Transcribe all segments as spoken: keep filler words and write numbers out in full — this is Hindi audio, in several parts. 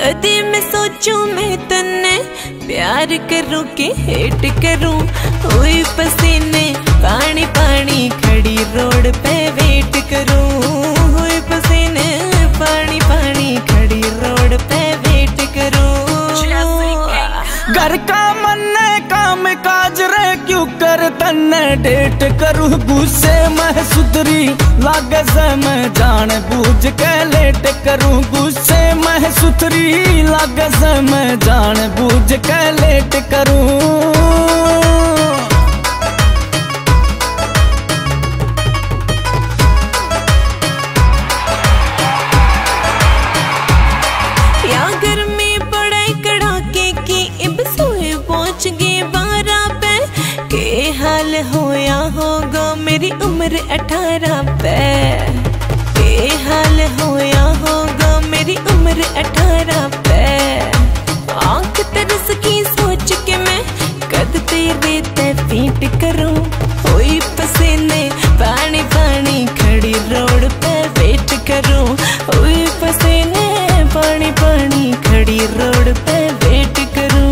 कदे मैं सोचूं मैं तन्ने प्यार करूं के हेट करूं। ओए पसीने पानी पानी खड़ी रोड पे वेट करूं। ओए पसीने पानी पानी खड़ी रोड पे वेट करूं। घर का मन्ने काम काज रे क्यों कर तन्ने डेट करूं। गुस्से में सुधरी लागे से मैं जान बूझ के लेट करूं। गुस्से मैं सुथरी लागे से मैं जान बूझ के लेट करूं। या गर्मी बड़े कड़ाके की इब सोए पहुंच गए बारह पे। के हाल होया होगा मेरी उम्र अठारह पे। के हाल होया होगा मेरी उम्र अठारह पे। आंख तरस की सोच के मैं कद तेरे ते पीट करूं। ओए पसीने पानी पानी खड़ी रोड पे वेट करूं। ओए पसीने पानी पानी खड़ी रोड पे वेट करूं।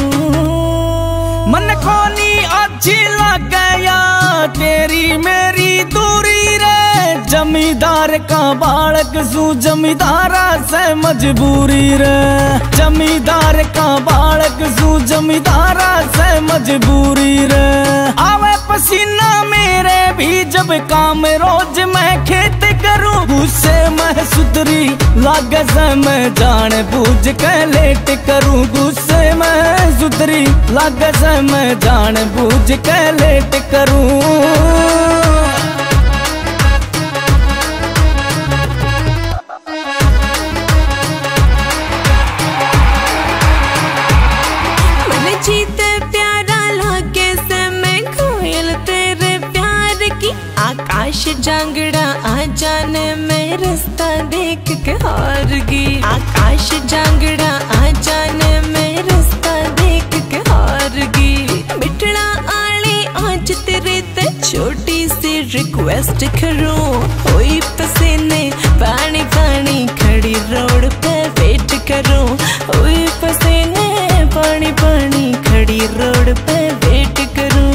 मन खोनी अच्छी लग गया तेरी मेरी दूरी रे। जमींदार का बालक सू जमींदारा से मजबूरी रे। जमींदार का बालक सू जमींदारा से मजबूरी रे। आवे पसीना मेरे भी जब काम रोज मैं खेत करूं। गुस्से मैं सुधरी लागे से मैं जान बूझ के लेट करूं। गुस्से मैं सुधरी लागे से मैं जान बूझ के लेट करूं। आकाश जांगड़ा आ जाने में रास्ता देख के हार गई। आकाश जांगड़ा आ जाने में रास्ता देख के हार गई। मिठड़ा आले आज तेरे ते छोटी सी रिक्वेस्ट करूं। ओए पसीने पानी पानी खड़ी रोड पे वेट करूं। ओए पसीने पानी पानी खड़ी रोड पे वेट करूं।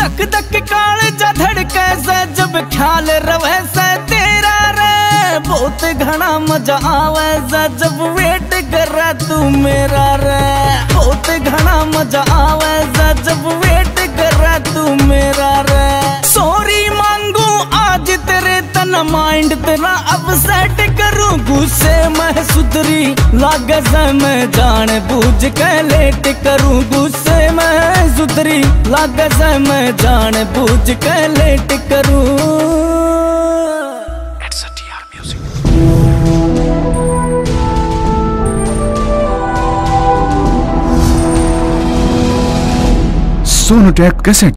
धक धक कालजा धड़के से जब ख्याल रवे से तेरा रे। बहुत घना मजा आवे से जब वेट कर रहा तू मेरा रे। बहुत घना मजा आवे से जब वेट कर रहा तू मेरा रे। सॉरी मांगू आज तेरे तन माइंड तेरा अपसेट करूं। गुस्से में सुधरी लागे से मैं जान बूझ के लेट करूं। गुस्से में सुधरी लागे से मैं जान बूझ के लेट करूं। सोनू टेप कैसे।